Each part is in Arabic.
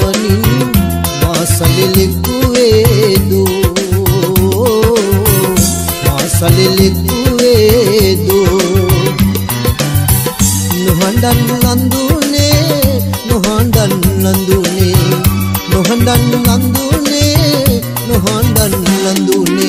مولين ما سليل كويدو ما سليل كويدو نهندن لندوني نهندن لندوني نهندن لندوني نهندن لندوني نهندن لندونه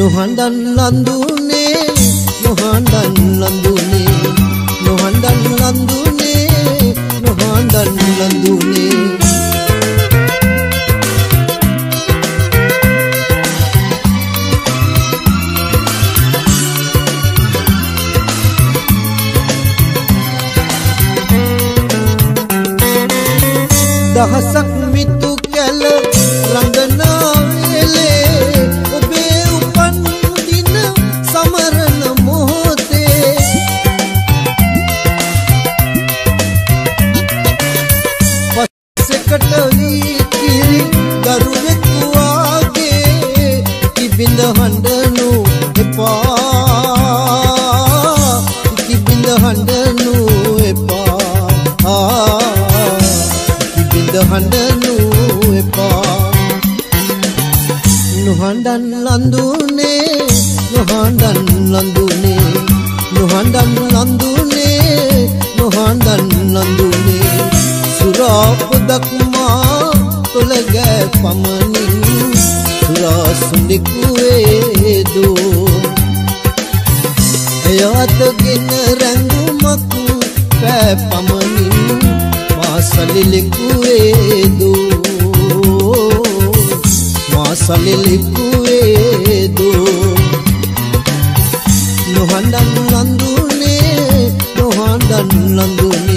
نهندن لندونه نهندن لندونه نهندن لندونه دهسك ميتو كل لندنا ويلي وبيه وفن دين سمرن موتي فسكتلي كيري درويك واغي كي بند هندنو اپا كي بند هندنو اپا نهندنو اپا نهندن لندونه نهندن لندونه نهندن لندونه نهندن لندونه سراپ دکما تلگه پمنی سرا سندکوه دو حیات گن رنگو مکو پہ پمنی سليلكويدو ما سليلكويدو نهندن لندونه نهندن لندونه